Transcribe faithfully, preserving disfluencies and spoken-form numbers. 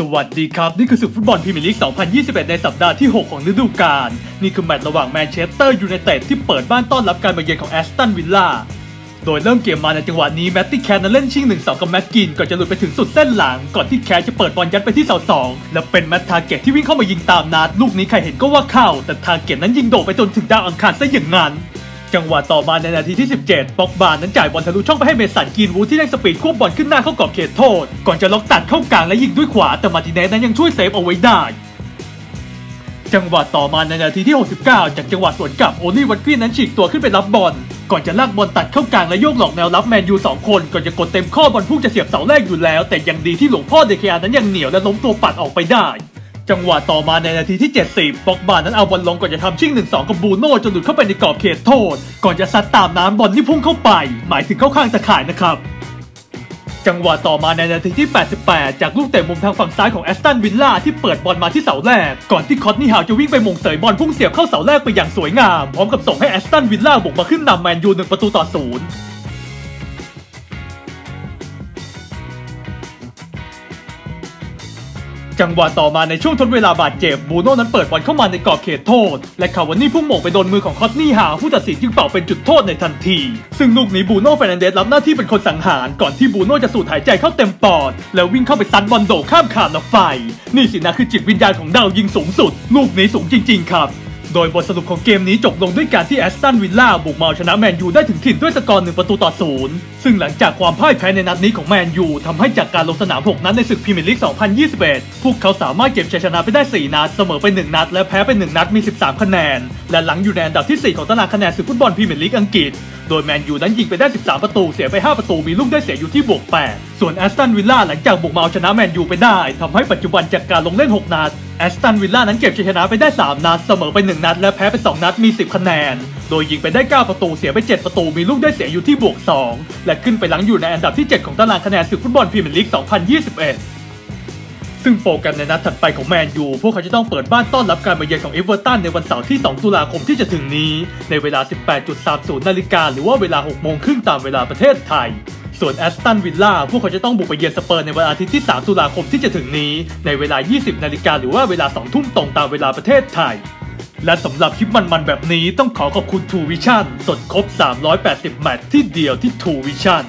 สวัสดีครับนี่คือศึกฟุตบอลพรีเมียร์ลีก สองพันยี่สิบเอ็ด ในสัปดาห์ที่หกของฤดูกาลนี่คือแมตช์ระหว่างแมนเชสเตอร์ยูไนเต็ดที่เปิดบ้านต้อนรับการมาเยือนของแอสตันวิลล่าโดยเริ่มเกมมาในจังหวะนี้แมตตี้แคนนั้นเล่นชิง หนึ่งสอง กับแม็กกินก่อนจะหลุดไปถึงสุดเส้นหลังก่อนที่แคนจะเปิดบอลยัดไปที่เสาสองและเป็นแมตทาเก็ตที่วิ่งเข้ามายิงตามนัดลูกนี้ใครเห็นก็ว่าเข้าแต่ทาเก็ตนั้นยิงโด่งไปจนถึงดาวอังคารซะอย่างนั้นจังหวะต่อมาในนาทีที่สิบเจ็ดบ็อกบาร์นั้นจ่ายบอลทะลุช่องไปให้เมสัน กรีนวูดที่ได้สปีดควบบอลขึ้นหน้าเข้ากรอบเขตโทษก่อนจะล็อกตัดเข้ากลางและยิงด้วยขวาแต่มาร์ติเนสนั้นยังช่วยเซฟเอาไว้ได้จังหวะต่อมาในนาทีที่หกสิบเก้าจากจังหวะสวนกลับโอลี่วัตกรีนนั้นฉีกตัวขึ้นไปรับบอลก่อนจะลากบอลตัดเข้ากลางและโยกหลอกแนวรับแมนยูสองคนก่อนจะกดเต็มข้อบอลพุ่งจะเสียบเสาแรกอยู่แล้วแต่ยังดีที่หลวงพ่อเดเคอานั้นยังเหนียวและล้มตัวปัดออกไปได้จังหวะต่อมาในนาทีที่เจ็ดสิบบ็อกบาร์นั้นเอาบอลลงก่อนจะทำชิง หนึ่งสอง กับบูโน่จนหลุดเข้าไปในกรอบเขตโทษก่อนจะซัดตามน้ำบอลที่พุ่งเข้าไปหมายถึงเข้าข้างตะข่ายนะครับจังหวะต่อมาในนาทีที่แปดสิบแปดจากลูกเตะมุมทางฝั่งซ้ายของแอสตันวิลล่าที่เปิดบอลมาที่เสาแรกก่อนที่คอตนี่ฮาวจะวิ่งไปมงเสยบอลพุ่งเสียบเข้าเสาแรกไปอย่างสวยงามพร้อมกับส่งให้แอสตันวิลล่าบุกมาขึ้นนำแมนยูหนึ่งประตูต่อศูนย์จังหวะต่อมาในช่วงทดเวลาบาดเจ็บบูโน่นั้นเปิดบอลเข้ามาในกรอบเขตโทษและคาวานี่พุ่งโหม่งไปโดนมือของคอตนี่ฮาวผู้ตัดสินจึงเป่าเป็นจุดโทษในทันทีซึ่งลูกนี้บูโน่เฟรนันเดสรับหน้าที่เป็นคนสังหารก่อนที่บูโน่จะสูดหายใจเข้าเต็มปอดแล้ววิ่งเข้าไปซัดบอลโด่งข้ามขามออกไปนี่สินะคือจิตวิญญาณของดาวยิงสูงสุดลูกนี้สูงจริงๆครับโดยบทสรุปของเกมนี้จบลงด้วยการที่แอสตันวิลล่าบุกมาชนะแมนยูได้ถึงถิ่นด้วยสกอร์หนึ่งประตูต่อศูนย์ซึ่งหลังจากความพ่ายแพ้ในนัดนี้ของแมนยูทำให้จากการลงสนามหกนัดในศึกพรีเมียร์ลีก สองพันยี่สิบเอ็ด พวกเขาสามารถเก็บชัยชนะไปได้สี่นัดเสมอไปหนึ่งนัดและแพ้ไปหนึ่งนัดมีสิบสามคะแนนและหลังอยู่ในอันดับที่สี่ของตารางคะแนนศึกฟุตบอลพรีเมียร์ลีกอังกฤษโดยแมนยูนั้นยิงไปได้สิบสามประตูเสียไปห้าประตูมีลูกได้เสียอยู่ที่บวกแปดส่วนแอสตันวิลล่าหลังจากบุกมาชนะแมนยูไปได้ทำให้ปัจจุบันจากการลงเล่นหกนัดแอสตันวิลล่านั้นเก็บชัยชนะไปได้สามนัดเสมอไปหนึ่งนัดและแพ้ไปสองนัดมีสิบคะแนนโดยยิงไปได้เก้าประตูเสียไปเจ็ดประตูมีลูกได้เสียอยู่ที่บวกสองและขึ้นไปหลังอยู่ในอันดับที่เจ็ดของตารางคะแนนศึกฟุตบอลพรีเมียร์ลีก สองพันยี่สิบเอ็ด ซึ่งโปรแกรมในนัดถัดไปของแมนยูพวกเขาจะต้องเปิดบ้านต้อนรับการมาเยือนของเอเวอร์ตันในวันเสาร์ที่สองตุลาคมที่จะถึงนี้ในเวลา สิบแปดนาฬิกา นหรือว่าเวลา หกโมงครึ่งตามเวลาประเทศไทยส่วนแอสตันวิลล่าพวกเขาจะต้องบุกไปเยือนสเปอร์ในวันอาทิตย์ที่สามตุลาคมที่จะถึงนี้ในเวลา ยี่สิบนาฬิกา หรือว่าเวลา สองทุ่มตรงตามเวลาประเทศไทยและสำหรับคลิปมันๆแบบนี้ต้องขอขอบคุณ ทู วิชั่น สดครบสามร้อยแปดสิบแมตช์ที่เดียวที่ ทู วิชั่น